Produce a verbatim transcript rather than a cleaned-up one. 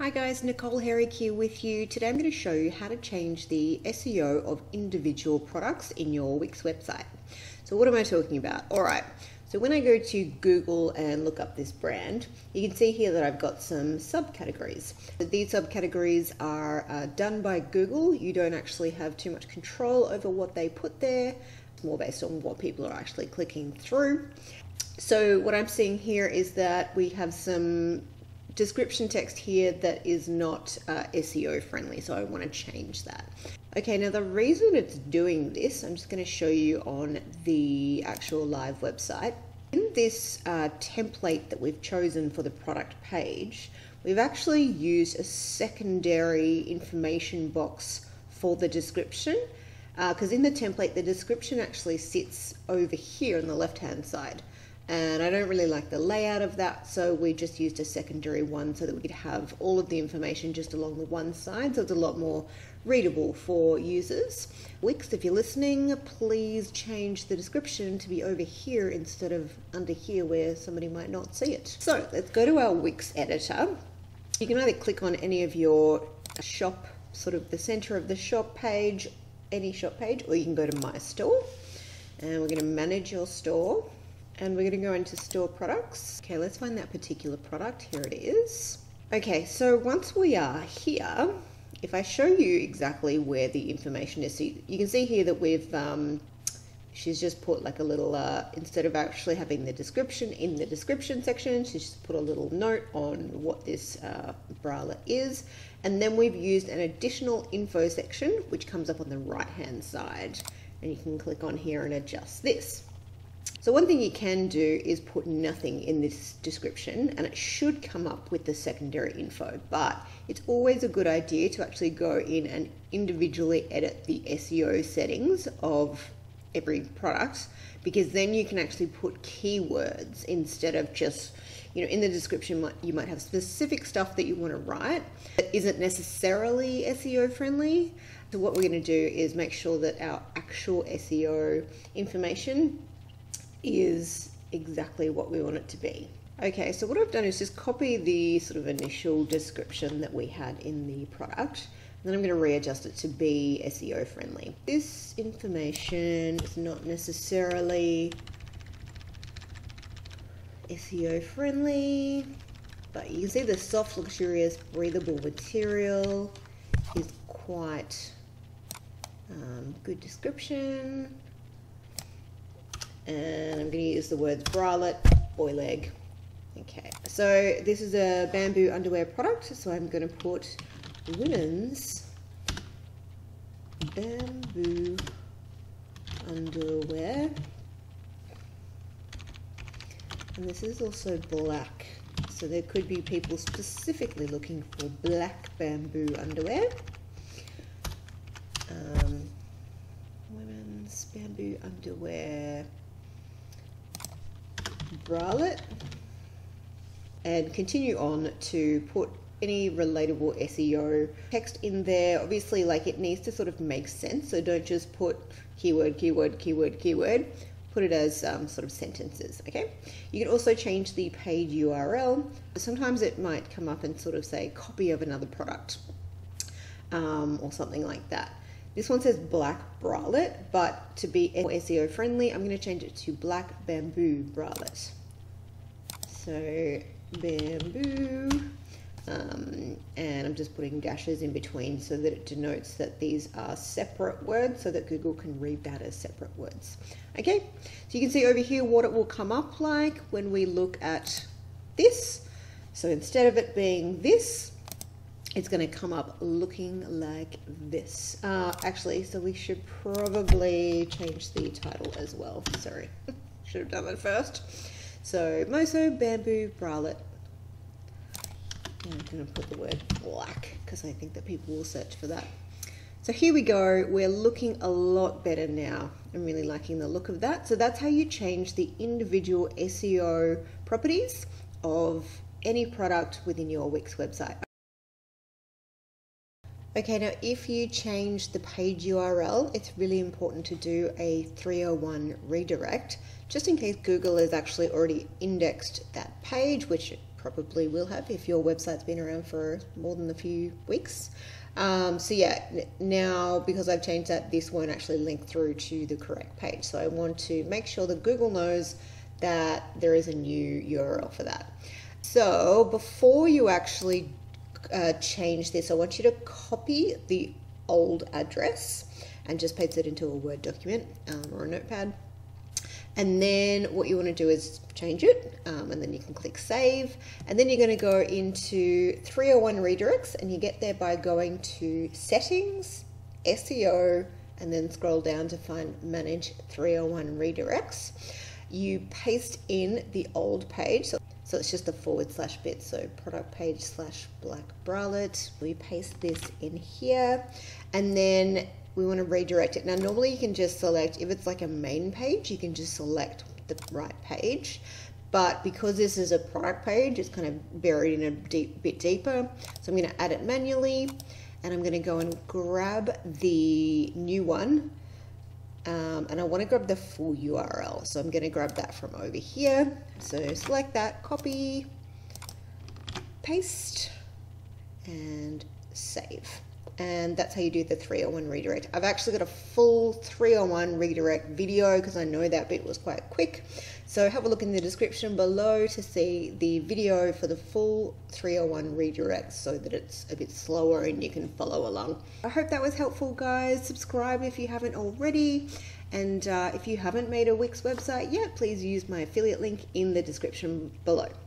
Hi guys, Nicole Herrick here with you. Today I'm going to show you how to change the S E O of individual products in your Wix website. So what am I talking about? Alright, so when I go to Google and look up this brand, you can see here that I've got some subcategories. These subcategories are uh, done by Google. You don't actually have too much control over what they put there. It's more based on what people are actually clicking through. So what I'm seeing here is that we have some description text here that is not uh, S E O friendly, so I want to change that. Okay, now the reason it's doing this, I'm just going to show you on the actual live website. In this uh, template that we've chosen for the product page, we've actually used a secondary information box for the description, because uh, in the template the description actually sits over here on the left hand side. And I don't really like the layout of that, so we just used a secondary one so that we could have all of the information just along the one side, so it's a lot more readable for users. Wix, if you're listening, please change the description to be over here instead of under here where somebody might not see it. So let's go to our Wix editor. You can either click on any of your shop, sort of the center of the shop page, any shop page, or you can go to My Store, and we're going to manage your store. And we're going to go into store products. Okay, let's find that particular product. Here it is. Okay, so once we are here, if I show you exactly where the information is, so you, you can see here that we've, um, she's just put like a little, uh, instead of actually having the description in the description section, she's just put a little note on what this uh, bralette is. And then we've used an additional info section, which comes up on the right-hand side. And you can click on here and adjust this. So one thing you can do is put nothing in this description, and it should come up with the secondary info, but it's always a good idea to actually go in and individually edit the S E O settings of every product, because then you can actually put keywords instead of just, you know, in the description you might have specific stuff that you want to write that isn't necessarily S E O friendly. So what we're going to do is make sure that our actual S E O information is exactly what we want it to be. Okay, so what I've done is just copy the sort of initial description that we had in the product, and then I'm going to readjust it to be S E O friendly. This information is not necessarily S E O friendly, but you can see the soft, luxurious, breathable material is quite um, good description. And I'm going to use the words bralette, boy leg. Okay, so this is a bamboo underwear product, so I'm going to put women's bamboo underwear. And this is also black, so there could be people specifically looking for black bamboo underwear. Um, women's bamboo underwear bralette, and continue on to put any relatable S E O text in there. Obviously, like, it needs to sort of make sense, so don't just put keyword, keyword, keyword, keyword. Put it as um, sort of sentences, okay? You can also change the page U R L. Sometimes it might come up and sort of say copy of another product um, or something like that. This one says black bralette, but to be more S E O friendly, I'm going to change it to black bamboo bralette. So bamboo, um, and I'm just putting dashes in between so that it denotes that these are separate words so that Google can read that as separate words. Okay, so you can see over here what it will come up like when we look at this. So instead of it being this, it's going to come up looking like this. Uh, actually, so we should probably change the title as well. Sorry, should have done that first. So Moso Bamboo Bralette. I'm going to put the word black because I think that people will search for that. So here we go. We're looking a lot better now. I'm really liking the look of that. So that's how you change the individual S E O properties of any product within your Wix website. Okay, now if you change the page U R L, it's really important to do a three oh one redirect, just in case Google has actually already indexed that page, which it probably will have if your website's been around for more than a few weeks. Um, so yeah, now because I've changed that, this won't actually link through to the correct page. So I want to make sure that Google knows that there is a new U R L for that. So before you actually Uh, change this, I want you to copy the old address and just paste it into a Word document um, or a notepad, and then what you want to do is change it, um, and then you can click save, and then you're going to go into three oh one redirects, and you get there by going to settings, S E O, and then scroll down to find manage three oh one redirects. You paste in the old page, so So it's just a forward slash bit, so product page slash black bralette. We paste this in here, and then we want to redirect it. Now normally you can just select, if it's like a main page, you can just select the right page, but because this is a product page, it's kind of buried in a deep, bit deeper. So I'm going to add it manually, and I'm going to go and grab the new one. Um, and I want to grab the full U R L, so I'm going to grab that from over here. So select that, copy, paste, and save. And that's how you do the three oh one redirect. I've actually got a full three oh one redirect video because I know that bit was quite quick. So have a look in the description below to see the video for the full three oh one redirect so that it's a bit slower and you can follow along. I hope that was helpful, guys. Subscribe if you haven't already. And uh, if you haven't made a Wix website yet, please use my affiliate link in the description below.